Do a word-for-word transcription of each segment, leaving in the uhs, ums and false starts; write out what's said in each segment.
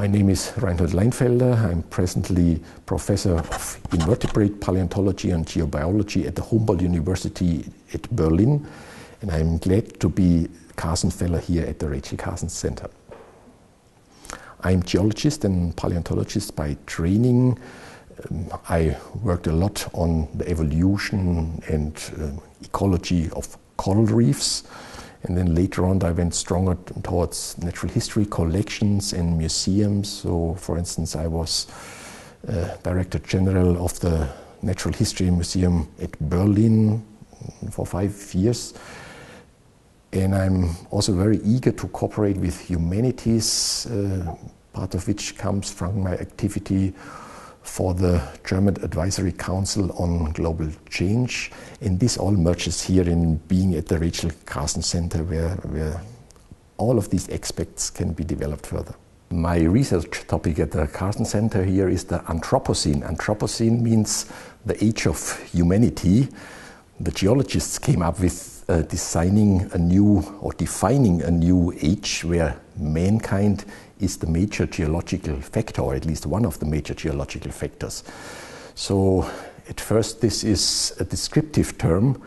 My name is Reinhold Leinfelder. I'm presently Professor of Invertebrate Paleontology and Geobiology at the Humboldt University at Berlin, and I'm glad to be Carson Fellow here at the Rachel Carson Center. I'm geologist and paleontologist by training. Um, I worked a lot on the evolution and um, ecology of coral reefs, and then later on I went stronger towards natural history collections and museums. So, for instance, I was uh, Director General of the Natural History Museum at Berlin for five years. And I'm also very eager to cooperate with humanities, uh, part of which comes from my activity for the German Advisory Council on Global Change. And this all merges here in being at the Rachel Carson Center, where, where all of these aspects can be developed further. My research topic at the Carson Center here is the Anthropocene. Anthropocene means the age of humanity. The geologists came up with uh, designing a new or defining a new age where mankind is the major geological factor, or at least one of the major geological factors. So at first this is a descriptive term,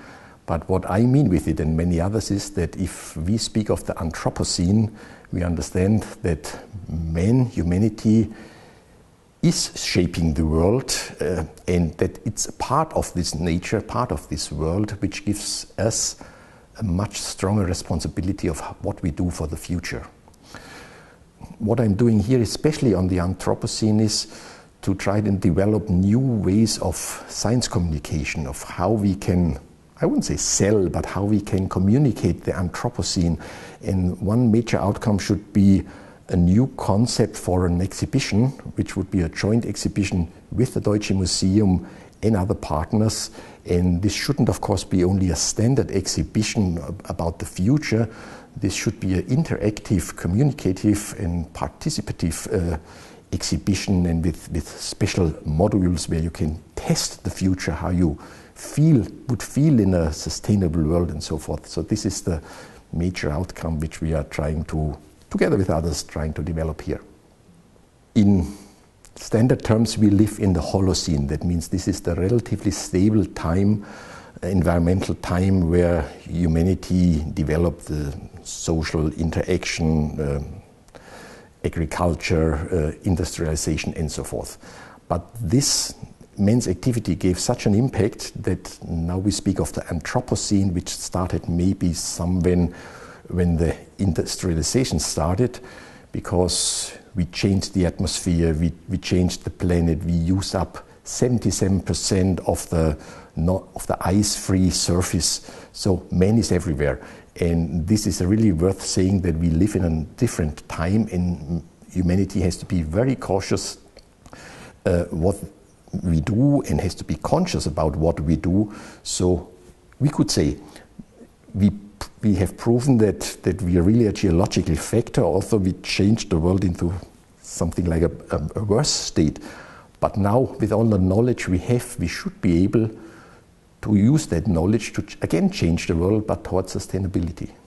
but what I mean with it and many others is that if we speak of the Anthropocene, we understand that man, humanity, is shaping the world, uh, and that it's a part of this nature, part of this world, which gives us a much stronger responsibility of what we do for the future. What I'm doing here, especially on the Anthropocene, is to try and develop new ways of science communication, of how we can, I wouldn't say sell, but how we can communicate the Anthropocene. And one major outcome should be a new concept for an exhibition, which would be a joint exhibition with the Deutsche Museum and other partners. And this shouldn't, of course, be only a standard exhibition about the future. This should be an interactive, communicative and participative uh, exhibition, and with, with special modules where you can test the future, how you feel would feel in a sustainable world and so forth. So this is the major outcome which we are trying to, together with others, trying to develop here. In standard terms, we live in the Holocene. That means this is the relatively stable time, environmental time, where humanity developed the social interaction, um, agriculture, uh, industrialization and so forth. But this man's activity gave such an impact that now we speak of the Anthropocene, which started maybe somewhere when the industrialization started, because we changed the atmosphere, we, we changed the planet, we used up seventy-seven percent of the, not, of the ice-free surface, so man is everywhere. And this is really worth saying, that we live in a different time, and humanity has to be very cautious uh, what we do, and has to be conscious about what we do. So we could say we We have proven that, that we are really a geological factor, although we changed the world into something like a, a, a worse state. But now, with all the knowledge we have, we should be able to use that knowledge to, again, change the world, but towards sustainability.